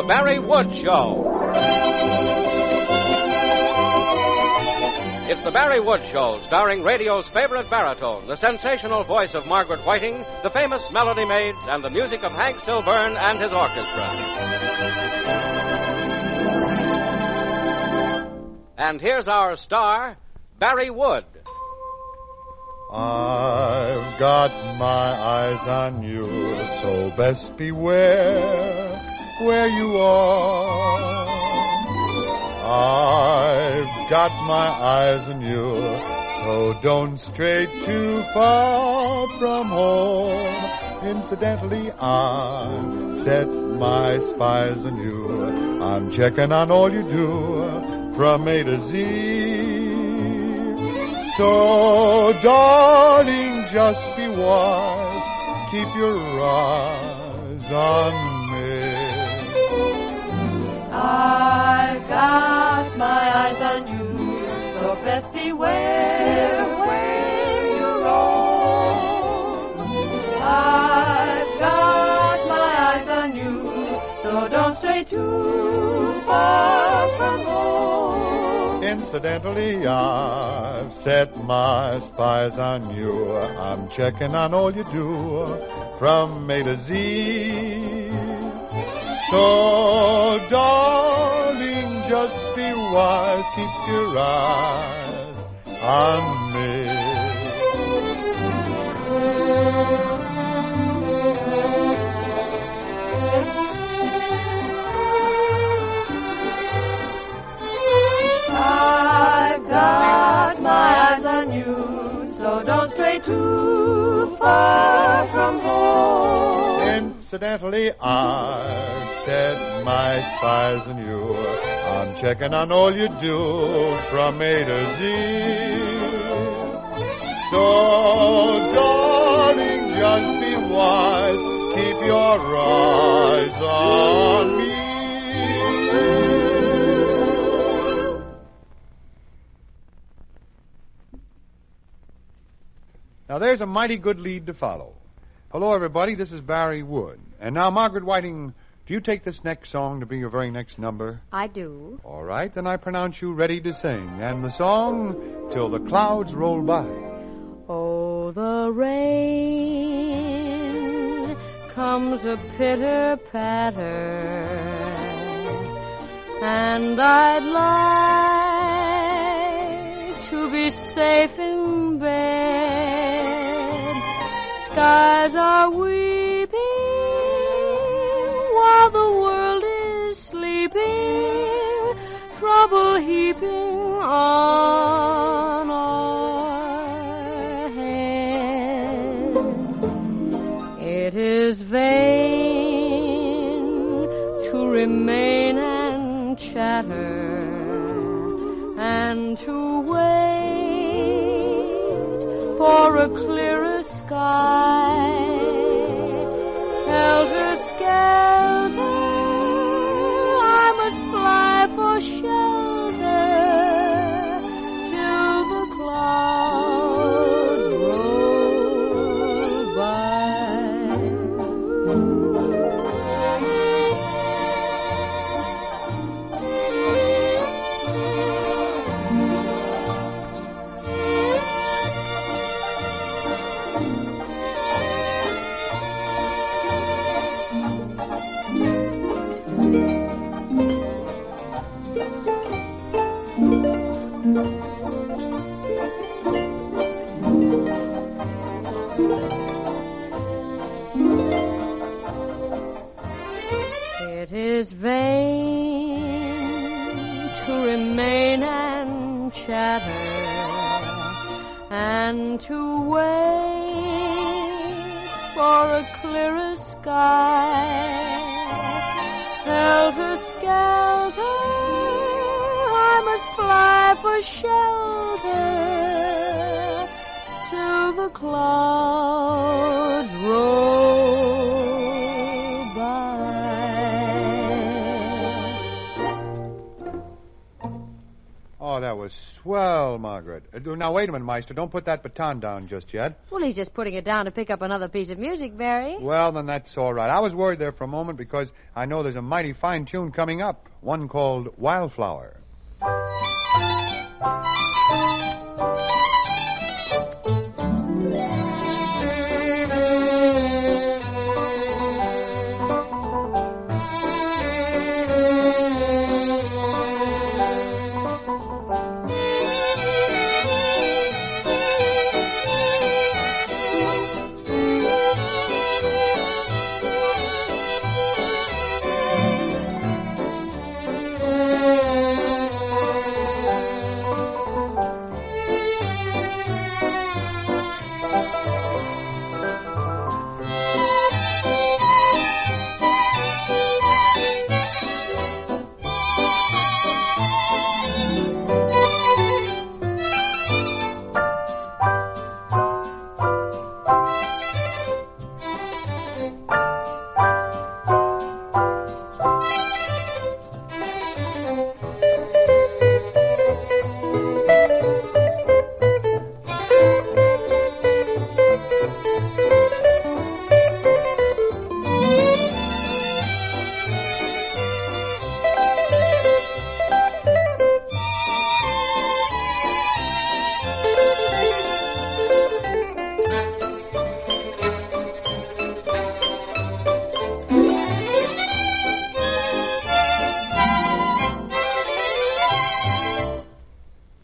The Barry Wood Show. It's The Barry Wood Show, starring radio's favorite baritone, the sensational voice of Margaret Whiting, the famous Melody Maids, and the music of Hank Silvern and his orchestra. And here's our star, Barry Wood. I've got my eyes on you, so best beware where you are. I've got my eyes on you, so don't stray too far from home. Incidentally, I set my spies on you. I'm checking on all you do from A to Z. So, darling, just be wise. Keep your eyes on me. I've got my eyes on you, so best beware where you roam. I've got my eyes on you, so don't stray too far from home. Incidentally, I've set my spies on you. I'm checking on all you do from A to Z. So, darling, just be wise, keep your eyes on me. I've got my eyes on you, so don't stray too far from home. Incidentally, I've set my spies on you. I'm checking on all you do from A to Z. So, darling, just be wise. Keep your eyes on me. Now, there's a mighty good lead to follow. Hello, everybody. This is Barry Wood. And now, Margaret Whiting, do you take this next song to be your very next number? I do. All right, then I pronounce you ready to sing. And the song, Till the Clouds Roll By. Oh, the rain comes a pitter-patter, and I'd like to be safe in bed. Skies are weeping while the world is sleeping, trouble heaping on our heads. It is vain to remain and chatter and to wait for a clearer sky, helter-skelter, I must fly for shelter till the clouds roll by. Oh, swell, Margaret. Now, wait a minute, Meister. Don't put that baton down just yet. Well, he's just putting it down to pick up another piece of music, Barry. Well, then that's all right. I was worried there for a moment because I know there's a mighty fine tune coming up, one called Wildflower.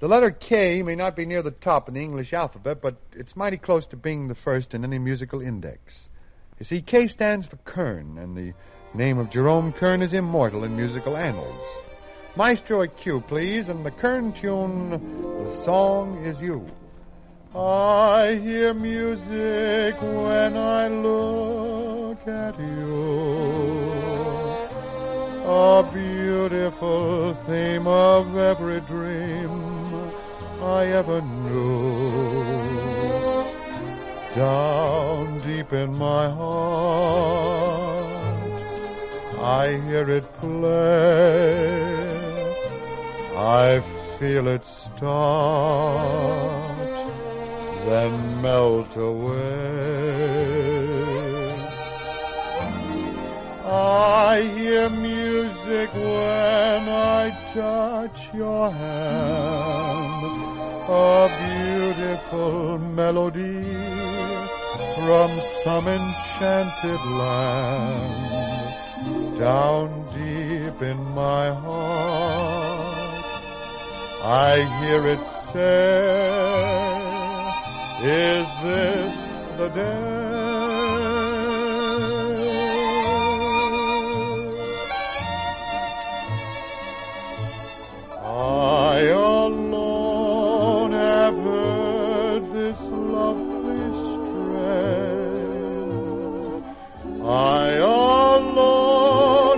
The letter K may not be near the top in the English alphabet, but it's mighty close to being the first in any musical index. You see, K stands for Kern, and the name of Jerome Kern is immortal in musical annals. Maestro, a cue, please, and the Kern tune, The Song Is You. I hear music when I look at you, a beautiful theme of every dream I ever knew. Down deep in my heart I hear it play, I feel it start, then melt away. I hear music when I touch your hand, a beautiful melody from some enchanted land. Down deep in my heart I hear it say, is this the day? I alone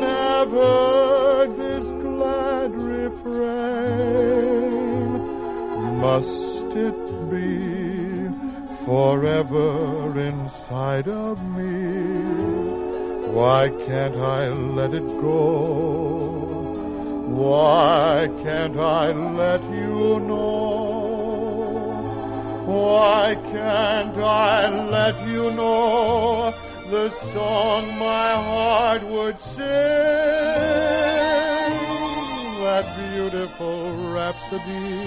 have heard this glad refrain. Must it be forever inside of me? Why can't I let it go? Why can't I let you know? Why can't I let you know the song my heart would sing, that beautiful rhapsody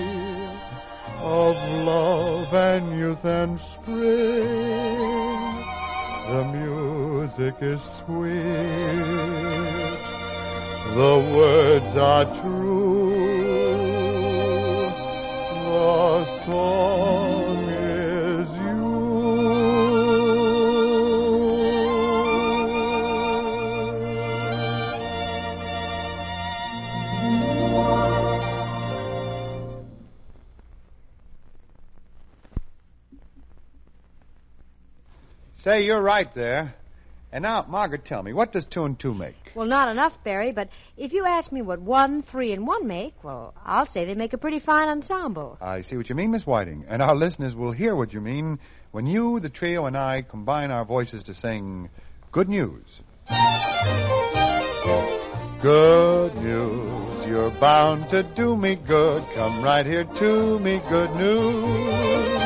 of love and youth and spring? The music is sweet, the words are true, the song is you. Say, you're right there. And now, Margaret, tell me, what does 2 and 2 make? Well, not enough, Barry, but if you ask me what 1, 3, and 1 make, well, I'll say they make a pretty fine ensemble. I see what you mean, Miss Whiting. And our listeners will hear what you mean when you, the trio, and I combine our voices to sing Good News. Good news, you're bound to do me good. Come right here to me, good news.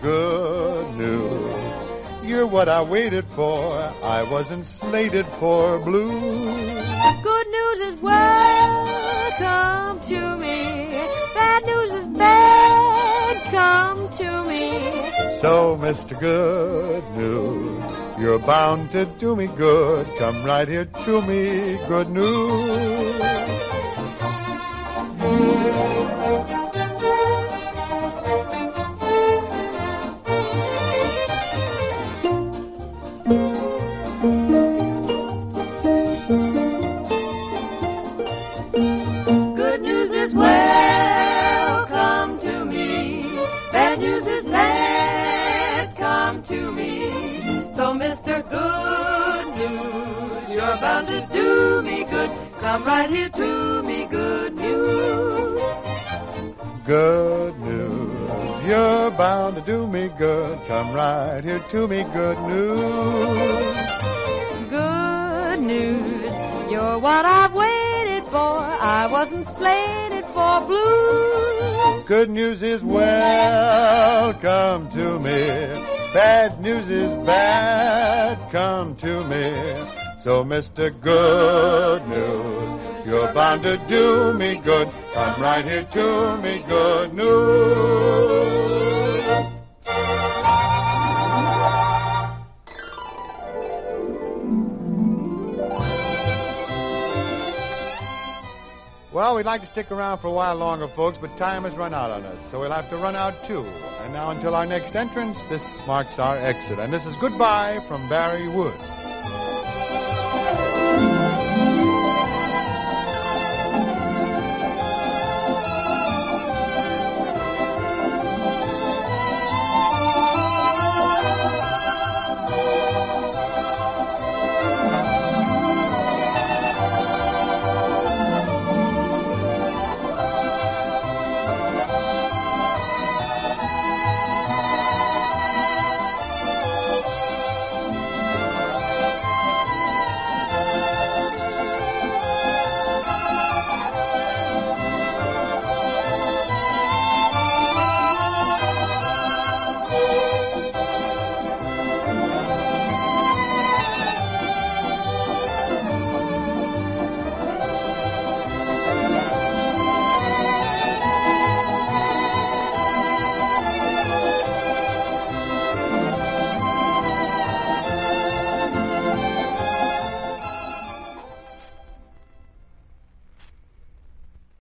Good news, you're what I waited for. I wasn't slated for blues. Good news is welcome to me. Bad news is bad, come to me. So, Mr. Good News, you're bound to do me good. Come right here to me, good news. Good news is welcome to me. Bad news is bad, come to me. So, Mr. Good News, you're bound to do me good. Come right here to me, good news. Good news, you're bound to do me good. Come right here to me, good news. Good news, you're what I've waited for. I wasn't slated for blues. Good news is welcome to me. Bad news is bad, come to me. So, Mr. Good News, you're bound to do me good. Come right here to me, good news. Well, we'd like to stick around for a while longer, folks, but time has run out on us, so we'll have to run out, too. And now, until our next entrance, this marks our exit. And this is goodbye from Barry Wood.